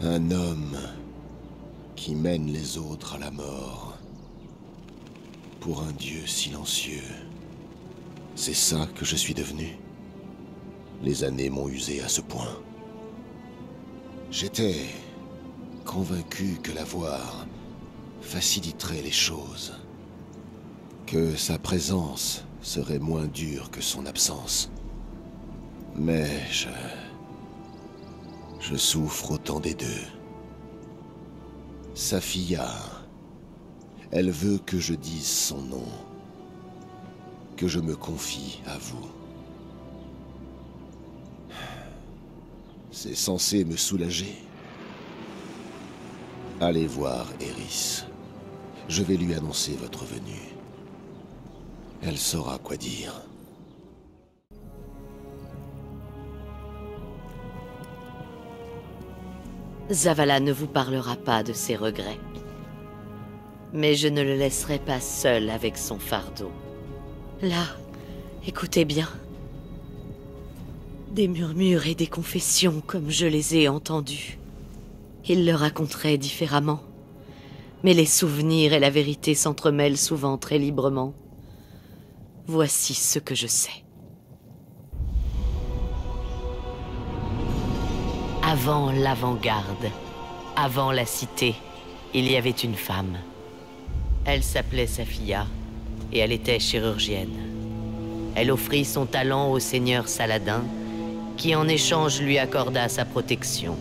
Un homme qui mène les autres à la mort. Pour un dieu silencieux. C'est ça que je suis devenu. Les années m'ont usé à ce point. J'étais convaincu que l'avoir faciliterait les choses. Que sa présence serait moins dure que son absence. Mais je souffre autant des deux. Safiyah, elle veut que je dise son nom. Que je me confie à vous. C'est censé me soulager. Allez voir Eris. Je vais lui annoncer votre venue. Elle saura quoi dire. Zavala ne vous parlera pas de ses regrets. Mais je ne le laisserai pas seul avec son fardeau. Là, écoutez bien. Des murmures et des confessions comme je les ai entendues. Il le raconterait différemment. Mais les souvenirs et la vérité s'entremêlent souvent très librement. Voici ce que je sais. Avant l'avant-garde, avant la cité, il y avait une femme. Elle s'appelait Safiyah et elle était chirurgienne. Elle offrit son talent au seigneur Saladin, qui en échange lui accorda sa protection.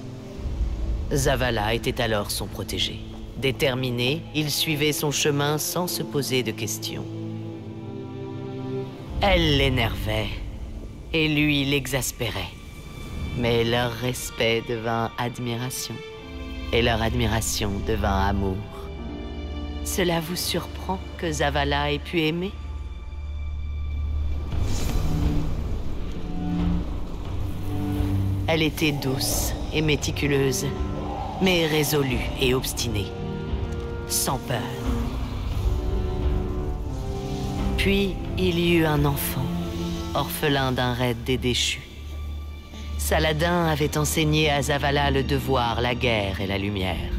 Zavala était alors son protégé. Déterminé, il suivait son chemin sans se poser de questions. Elle l'énervait et lui l'exaspérait. Mais leur respect devint admiration, et leur admiration devint amour. Cela vous surprend que Zavala ait pu aimer? Elle était douce et méticuleuse, mais résolue et obstinée, sans peur. Puis, il y eut un enfant, orphelin d'un raid des déchus. Saladin avait enseigné à Zavala le devoir, la guerre et la lumière.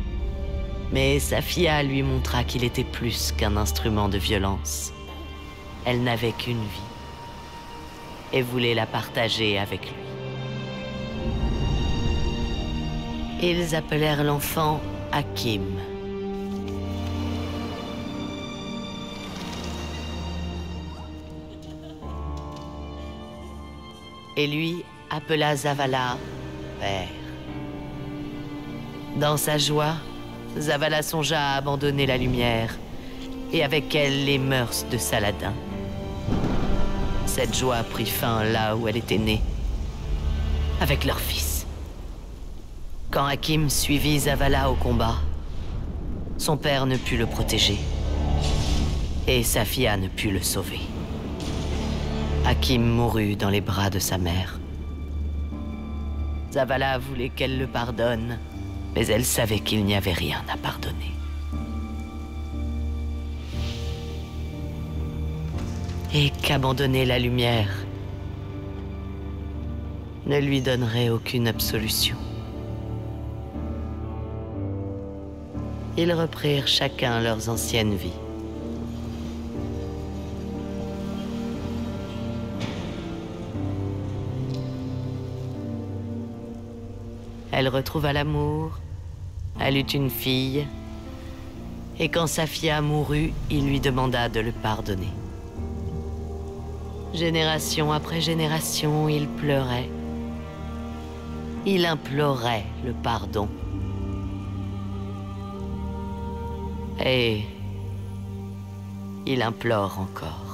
Mais Safiyah lui montra qu'il était plus qu'un instrument de violence. Elle n'avait qu'une vie et voulait la partager avec lui. Ils appelèrent l'enfant Hakim. Et lui appela Zavala père. Dans sa joie, Zavala songea à abandonner la lumière, et avec elle les mœurs de Saladin. Cette joie prit fin là où elle était née, avec leur fils. Quand Hakim suivit Zavala au combat, son père ne put le protéger, et Safiyah ne put le sauver. Hakim mourut dans les bras de sa mère. Zavala voulait qu'elle le pardonne, mais elle savait qu'il n'y avait rien à pardonner. Et qu'abandonner la lumière ne lui donnerait aucune absolution. Ils reprirent chacun leurs anciennes vies. Elle retrouva l'amour, elle eut une fille, et quand Safiyah mourut, il lui demanda de le pardonner. Génération après génération, il pleurait. Il implorait le pardon. Et il implore encore.